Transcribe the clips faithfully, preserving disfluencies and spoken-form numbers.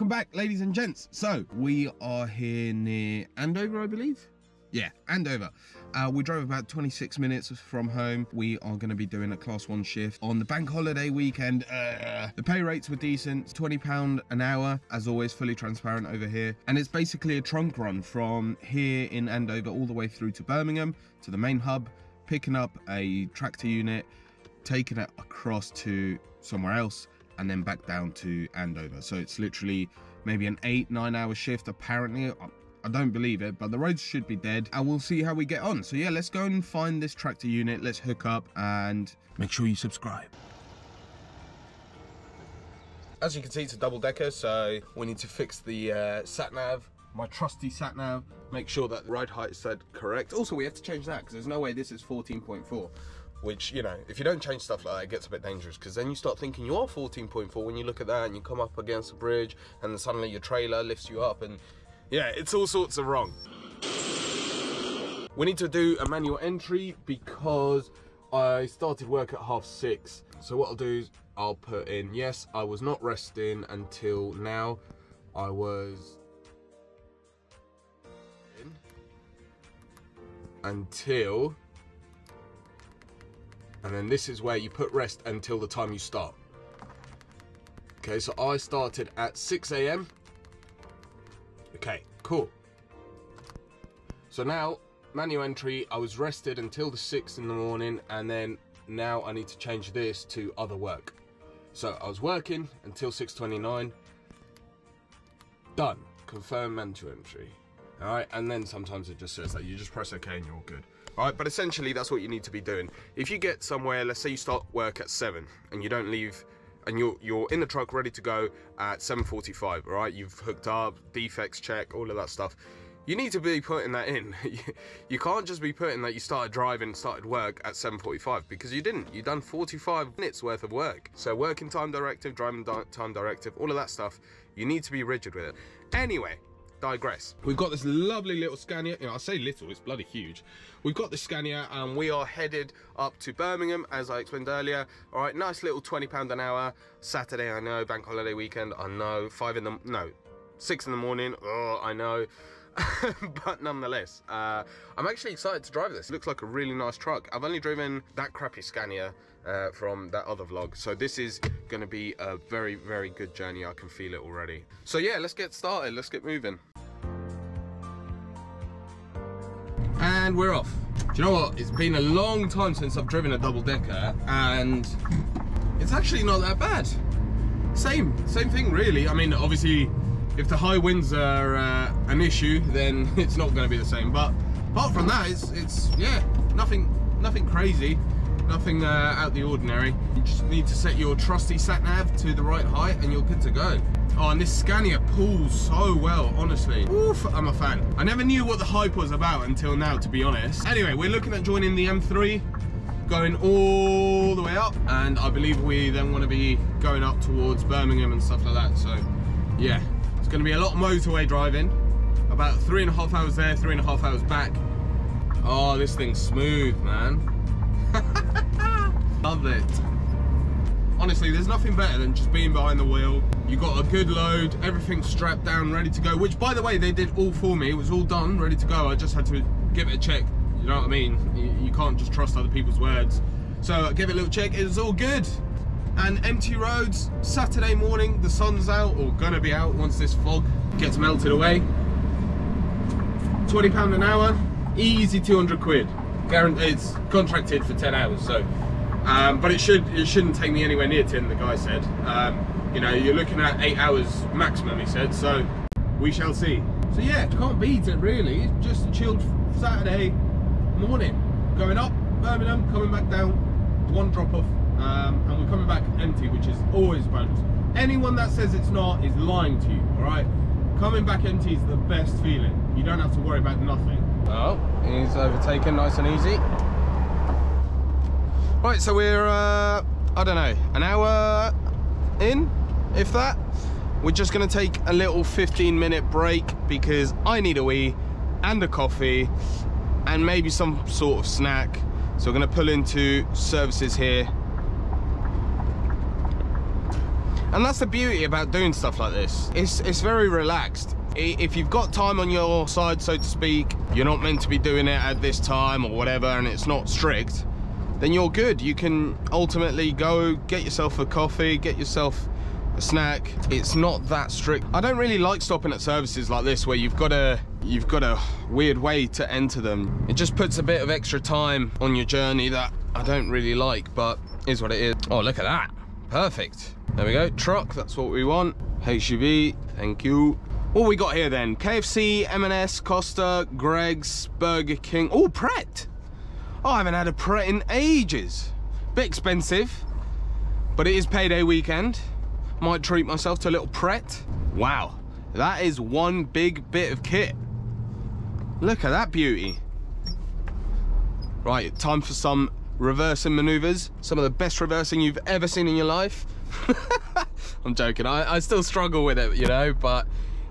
Welcome back, ladies and gents. So we are here near Andover, I believe. Yeah, Andover. Uh, we drove about twenty-six minutes from home. We are going to be doing a class one shift on the bank holiday weekend. Uh, the pay rates were decent, twenty pounds an hour, as always, fully transparent over here. And it's basically a trunk run from here in Andover all the way through to Birmingham, to the main hub, picking up a tractor unit, taking it across to somewhere else, and then back down to Andover. So it's literally maybe an eight, nine hour shift, apparently. I don't believe it, but the roads should be dead, and we'll see how we get on. So yeah, let's go and find this tractor unit. Let's hook up and make sure you subscribe. As you can see, it's a double decker, so we need to fix the uh, sat nav, my trusty sat nav, make sure that the ride height is said correct. Also, we have to change that because there's no way this is fourteen point four. Which, you know, if you don't change stuff like that, it gets a bit dangerous, because then you start thinking you are fourteen point four when you look at that, and you come up against a bridge and then suddenly your trailer lifts you up, and yeah, it's all sorts of wrong. We need to do a manual entry because I started work at half six. So what I'll do is I'll put in, yes, I was not resting until now. I was in until... And then this is where you put rest until the time you start. Okay, so I started at six A M Okay, cool. So now, manual entry, I was rested until the six in the morning, and then now I need to change this to other work. So I was working until six twenty-nine. Done. Confirm manual entry. All right, and then sometimes it just says that. You just press okay and you're all good. All right, but essentially that's what you need to be doing. If you get somewhere, let's say you start work at seven and you don't leave, and you're, you're in the truck ready to go at seven forty-five, all right? You've hooked up, defects check, all of that stuff. You need to be putting that in. You can't just be putting that you started driving, started work at seven forty-five, because you didn't. You've done forty-five minutes worth of work. So working time directive, driving time directive, all of that stuff, you need to be rigid with it. Anyway. Digress. We've got this lovely little Scania. You know, I say little, it's bloody huge. We've got the Scania and we are headed up to Birmingham, as I explained earlier. All right, nice little twenty pounds an hour. Saturday, I know, bank holiday weekend, I know. Five in the, no, six in the morning, oh, I know. But nonetheless, uh, I'm actually excited to drive this. It looks like a really nice truck. I've only driven that crappy Scania uh, from that other vlog, so this is gonna be a very, very good journey. I can feel it already. So yeah, let's get started, let's get moving. And we're off. Do you know what? It's been a long time since I've driven a double decker, and it's actually not that bad. Same, same thing really. I mean, obviously, if the high winds are uh, an issue, then it's not going to be the same. But apart from that, it's it's yeah, nothing, nothing crazy, nothing uh, out the ordinary. You just need to set your trusty sat nav to the right height, and you're good to go. Oh, and this Scania pulls so well, honestly. Oof, I'm a fan. I never knew what the hype was about until now, to be honest. Anyway, we're looking at joining the M three, going all the way up, and I believe we then want to be going up towards Birmingham and stuff like that. So, yeah, it's going to be a lot of motorway driving. About three and a half hours there, three and a half hours back. Oh, this thing's smooth, man. Love it. Honestly, there's nothing better than just being behind the wheel. You got a good load, everything's strapped down, ready to go, which, by the way, they did all for me. It was all done, ready to go. I just had to give it a check. You know what I mean? You can't just trust other people's words. So I gave it a little check, it was all good. And empty roads, Saturday morning, the sun's out, or gonna be out once this fog gets melted away. twenty pounds an hour, easy two hundred quid. Guaranteed, it's contracted for ten hours, so. Um, but it should it shouldn't take me anywhere near ten, the guy said. Um, you know, you're looking at eight hours maximum, he said, so we shall see. So yeah, can't beat it really. It's just a chilled Saturday morning, going up Birmingham, coming back down, one drop off, um, and we're coming back empty, which is always bonus. Anyone that says it's not is lying to you, all right? Coming back empty is the best feeling. You don't have to worry about nothing. Oh, he's overtaken, nice and easy. Right, so we're, uh, I don't know, an hour in, if that. We're just gonna take a little fifteen minute break because I need a wee and a coffee and maybe some sort of snack. So we're gonna pull into services here And that's the beauty about doing stuff like this. It's, it's very relaxed. If you've got time on your side, so to speak, you're not meant to be doing it at this time or whatever, and it's not strict, then you're good. You can ultimately go get yourself a coffee, get yourself a snack. It's not that strict. I don't really like stopping at services like this where you've got a you've got a weird way to enter them. It just puts a bit of extra time on your journey that I don't really like, but is what it is. Oh, look at that. Perfect. There we go. Truck, that's what we want. H G V, thank you. What we got here then? K F C, M and S, Costa, Greg's, Burger King. Oh, Pret. Oh, I haven't had a Pret in ages. Bit expensive, but it is payday weekend. Might treat myself to a little Pret. Wow, that is one big bit of kit. Look at that beauty. Right, time for some reversing maneuvers. Some of the best reversing you've ever seen in your life. I'm joking, I, I still struggle with it, you know, but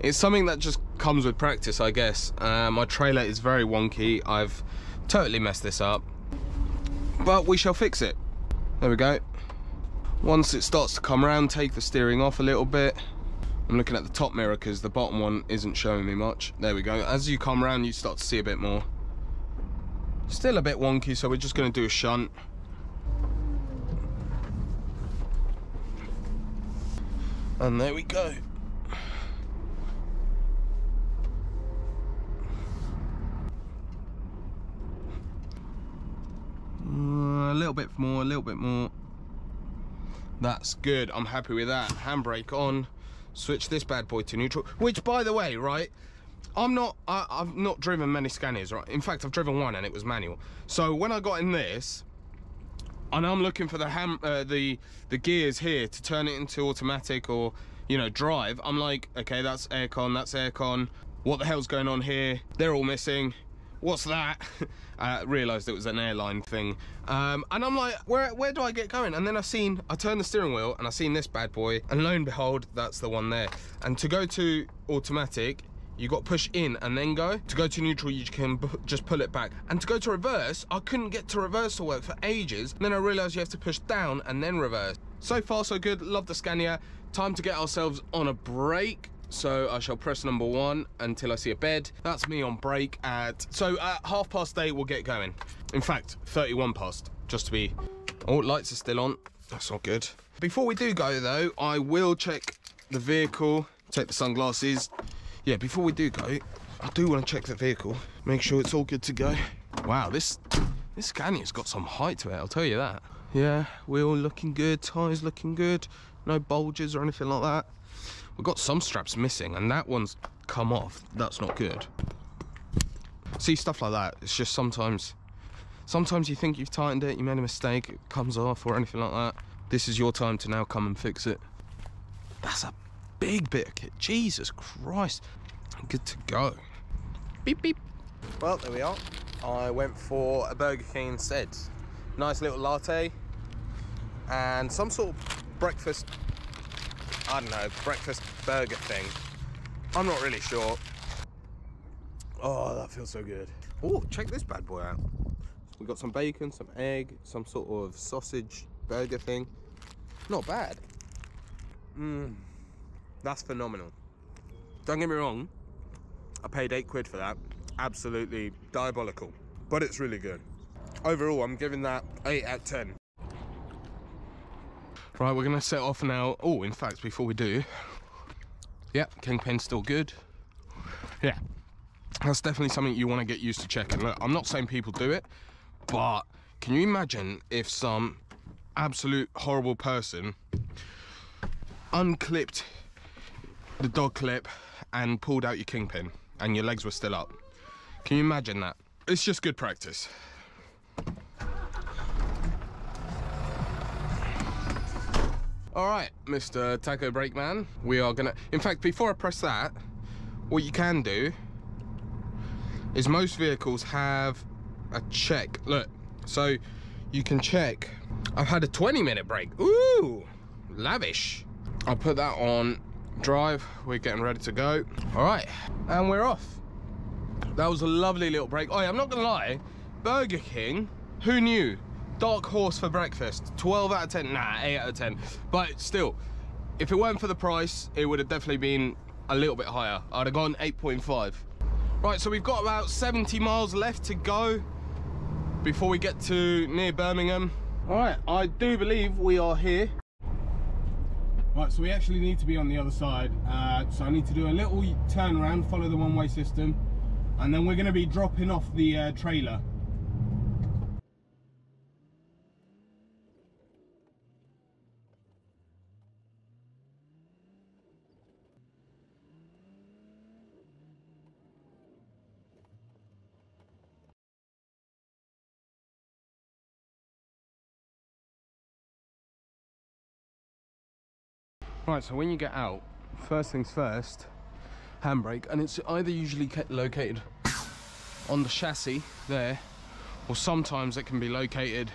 it's something that just comes with practice, I guess. Uh, my trailer is very wonky. I've totally messed this up, but we shall fix it. There we go. Once it starts to come around, take the steering off a little bit. I'm looking at the top mirror because the bottom one isn't showing me much. There we go. As you come around, you start to see a bit more. Still a bit wonky, so we're just going to do a shunt. And there we go. Uh, a little bit more, a little bit more. That's good. I'm happy with that. Handbrake on. Switch this bad boy to neutral. Which, by the way, right? I'm not. I, I've not driven many Scanias, right? In fact, I've driven one and it was manual. So when I got in this, and I'm looking for the ham, uh, the the gears here to turn it into automatic or, you know, drive. I'm like, okay, that's aircon. That's aircon. What the hell's going on here? They're all missing. What's that? I realised it was an airline thing. Um, and I'm like, where where do I get going? And then I've seen, I turned the steering wheel and I've seen this bad boy, and lo and behold, that's the one there. And to go to automatic, you got push in and then go. To go to neutral, you can just pull it back. And to go to reverse, I couldn't get to reverse to work for ages. And then I realised you have to push down and then reverse. So far, so good. Love the Scania. Time to get ourselves on a break. So I shall press number one until I see a bed. That's me on break at, so at half past eight we'll get going. In fact, thirty-one past, just to be, oh, lights are still on. That's not good. Before we do go though, I will check the vehicle, take the sunglasses. Yeah, before we do go, I do want to check the vehicle, make sure it's all good to go. Wow, this, this Scania's got some height to it, I'll tell you that. Yeah, wheel looking good, tyres looking good, no bulges or anything like that. We've got some straps missing and that one's come off. That's not good. See, stuff like that, it's just sometimes sometimes you think you've tightened it, you made a mistake, it comes off or anything like that. This is your time to now come and fix it. That's a big bit of kit. Jesus Christ. Good to go. Beep beep. Well, there we are. I went for a Burger King instead. Nice little latte and some sort of breakfast, I don't know, breakfast burger thing. I'm not really sure. Oh, that feels so good. Oh, check this bad boy out. We've got some bacon, some egg, some sort of sausage burger thing. Not bad. Mmm, that's phenomenal. Don't get me wrong, I paid eight quid for that. Absolutely diabolical, but it's really good. Overall, I'm giving that eight out of ten. Right, we're gonna set off now. Oh, in fact, before we do, yeah, Kingpin's still good. Yeah, that's definitely something you want to get used to checking. Look, I'm not saying people do it, but can you imagine if some absolute horrible person unclipped the dog clip and pulled out your Kingpin and your legs were still up? Can you imagine that? It's just good practice. All right, Mister Taco Brake Man, we are gonna, in fact, before I press that, what you can do is most vehicles have a check. Look, so you can check. I've had a twenty minute break. Ooh, lavish. I'll put that on drive. We're getting ready to go. All right, and we're off. That was a lovely little break. Oh yeah, I'm not gonna lie, Burger King, who knew? Dark horse for breakfast, twelve out of ten, nah, eight out of ten. But still, If it weren't for the price, it would have definitely been a little bit higher. I'd have gone eight point five. Right, so we've got about seventy miles left to go before we get to near Birmingham. All right, I do believe we are here. Right, so we actually need to be on the other side. Uh, so I need to do a little turn around, follow the one-way system, and then we're going to be dropping off the uh, trailer. Right, so when you get out, first things first, handbrake, and it's either usually located on the chassis there, or sometimes it can be located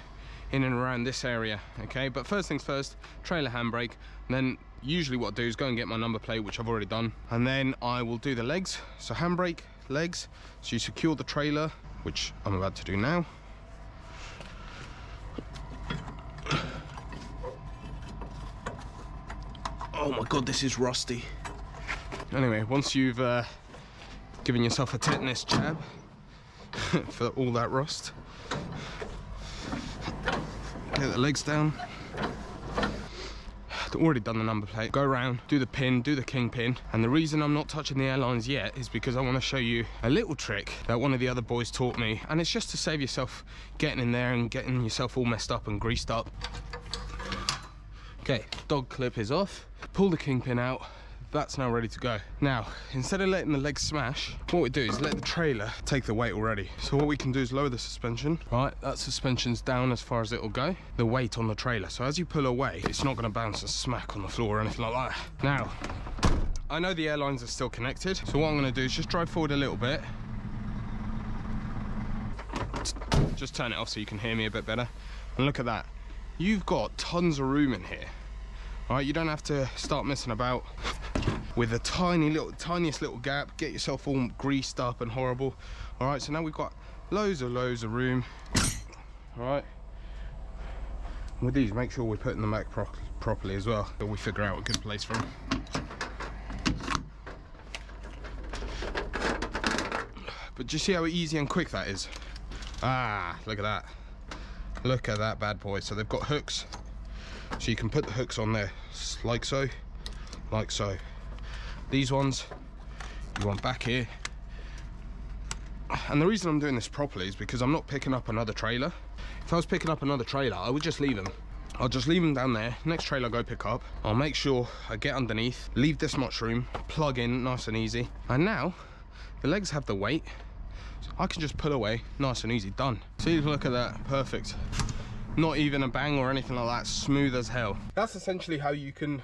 in and around this area, okay? But first things first, trailer handbrake, and then usually what I do is go and get my number plate, which I've already done, and then I will do the legs. So handbrake, legs, so you secure the trailer, which I'm about to do now. Oh my god, this is rusty. Anyway, once you've uh, given yourself a tetanus jab for all that rust, get the legs down. I've already done the number plate. Go around, do the pin, do the king pin. And the reason I'm not touching the airlines yet is because I want to show you a little trick that one of the other boys taught me. And it's just to save yourself getting in there and getting yourself all messed up and greased up. Okay, dog clip is off. Pull the kingpin out. That's now ready to go. Now, instead of letting the legs smash, what we do is let the trailer take the weight already. So what we can do is lower the suspension. Right, that suspension's down as far as it'll go. The weight on the trailer. So as you pull away, it's not gonna bounce and smack on the floor or anything like that. Now, I know the airlines are still connected. So what I'm gonna do is just drive forward a little bit. Just turn it off so you can hear me a bit better. And look at that. You've got tons of room in here, all right? You don't have to start messing about with a tiny little, tiniest little gap, get yourself all greased up and horrible, all right? So now we've got loads and loads of room, all right? And with these, make sure we're putting them back pro properly as well, so we figure out a good place for them. But do you see how easy and quick that is? Ah, look at that. Look at that bad boy. So they've got hooks, so you can put the hooks on there like so, like so. These ones you want back here. And the reason I'm doing this properly is because I'm not picking up another trailer. If I was picking up another trailer, I would just leave them. I'll just leave them down there. Next trailer I go pick up, I'll make sure I get underneath, leave this much room, plug in nice and easy. And now the legs have the weight. I can just pull away, nice and easy, done. See, look at that, perfect. Not even a bang or anything like that, smooth as hell. That's essentially how you can,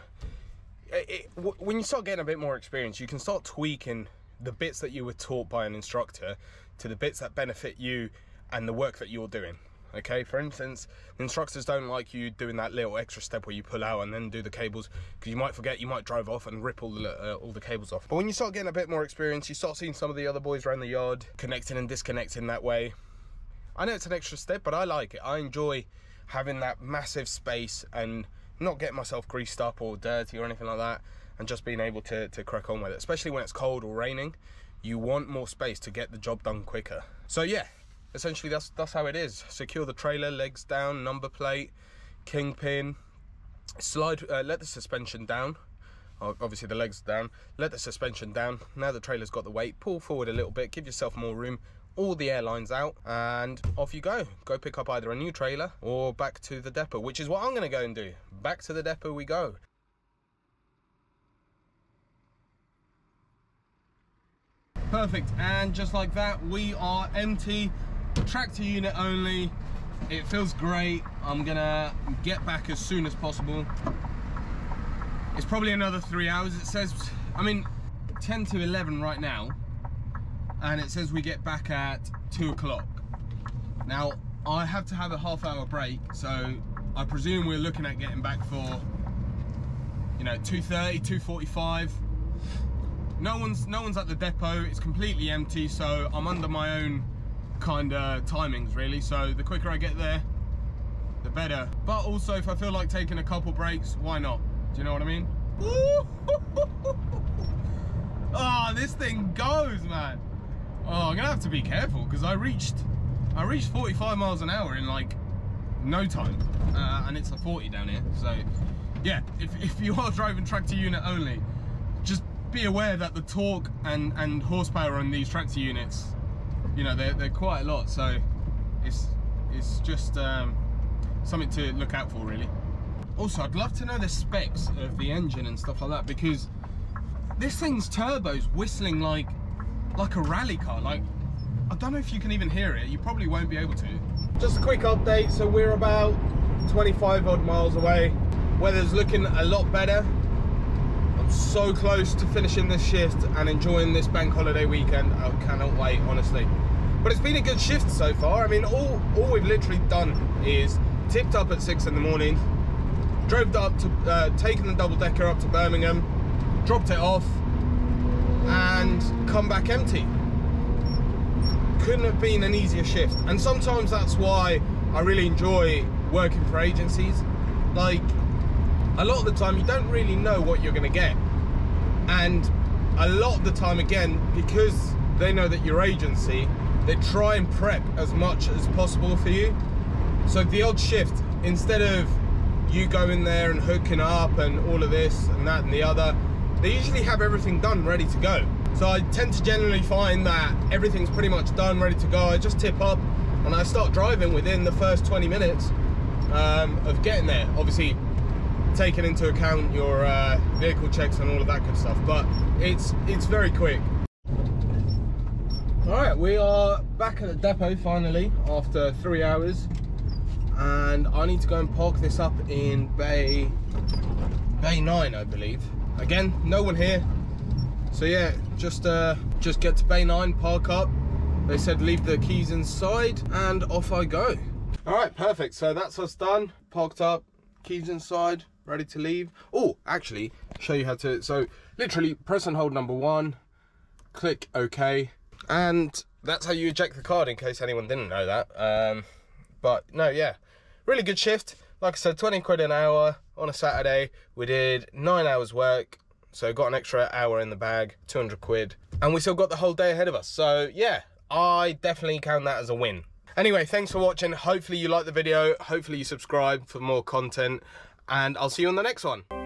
it, it, when you start getting a bit more experience, you can start tweaking the bits that you were taught by an instructor to the bits that benefit you and the work that you're doing, okay? For instance, the instructors don't like you doing that little extra step where you pull out and then do the cables, because you might forget, you might drive off and rip all the, uh, all the cables off. But when you start getting a bit more experience, you start seeing some of the other boys around the yard connecting and disconnecting that way. I know it's an extra step, but I like it. I enjoy having that massive space and not getting myself greased up or dirty or anything like that, and just being able to, to crack on with it, especially when it's cold or raining. You want more space to get the job done quicker. So yeah, essentially that's that's how it is. Secure the trailer, legs down, number plate, kingpin, slide, uh, let the suspension down, obviously the legs down, let the suspension down. Now the trailer's got the weight, pull forward a little bit, give yourself more room, all the airlines out, and off you go. Go pick up either a new trailer or back to the depot, which is what I'm gonna go and do. Back to the depot we go. Perfect, and just like that, we are empty. Tractor unit only. It feels great. I'm gonna get back as soon as possible. It's probably another three hours. It says, I mean, ten to eleven right now, and it says we get back at two o'clock. Now I have to have a half hour break, so I presume we're looking at getting back for, you know, two thirty, two forty-five. No one's no one's at the depot. It's completely empty, so I'm under my own kind of timings really, so the quicker I get there the better. But also, if I feel like taking a couple breaks, why not? Do you know what I mean? Oh, this thing goes, man. Oh, I'm gonna have to be careful because I reached I reached forty-five miles an hour in like no time, uh, and it's a forty down here. So yeah, if, if you are driving tractor unit only, just be aware that the torque and and horsepower on these tractor units, you know, they're, they're quite a lot. So it's it's just um, something to look out for, really. Also, I'd love to know the specs of the engine and stuff like that, because this thing's turbo's whistling like like a rally car. Like, I don't know if you can even hear it. You probably won't be able to. Just a quick update. So we're about twenty-five odd miles away. Weather's looking a lot better. I'm so close to finishing this shift and enjoying this bank holiday weekend. I cannot wait, honestly. But it's been a good shift so far. I mean, all, all we've literally done is tipped up at six in the morning, drove up to, uh, taken the double decker up to Birmingham, dropped it off, and come back empty. Couldn't have been an easier shift. And sometimes that's why I really enjoy working for agencies. Like, a lot of the time you don't really know what you're gonna get. And a lot of the time, again, because they know that your agency, they try and prep as much as possible for you. So the odd shift, instead of you going there and hooking up and all of this and that and the other, they usually have everything done, ready to go. So I tend to generally find that everything's pretty much done, ready to go. I just tip up and I start driving within the first twenty minutes um, of getting there. Obviously, taking into account your uh, vehicle checks and all of that good stuff, but it's it's very quick. All right, we are back at the depot finally after three hours, and I need to go and park this up in bay bay nine, I believe. Again, no one here, so yeah, just uh just get to bay nine, park up. They said leave the keys inside, and off I go. All right, perfect. So that's us done, parked up, keys inside, ready to leave. Oh, actually, show you how to, so literally press and hold number one, click OK, and that's how you eject the card, in case anyone didn't know that. Um but no, yeah, really good shift. Like I said, twenty quid an hour on a Saturday. We did nine hours work, so got an extra hour in the bag, two hundred quid, and we still got the whole day ahead of us. So yeah, I definitely count that as a win. Anyway, thanks for watching. Hopefully you liked the video. Hopefully you subscribe for more content, and I'll see you on the next one.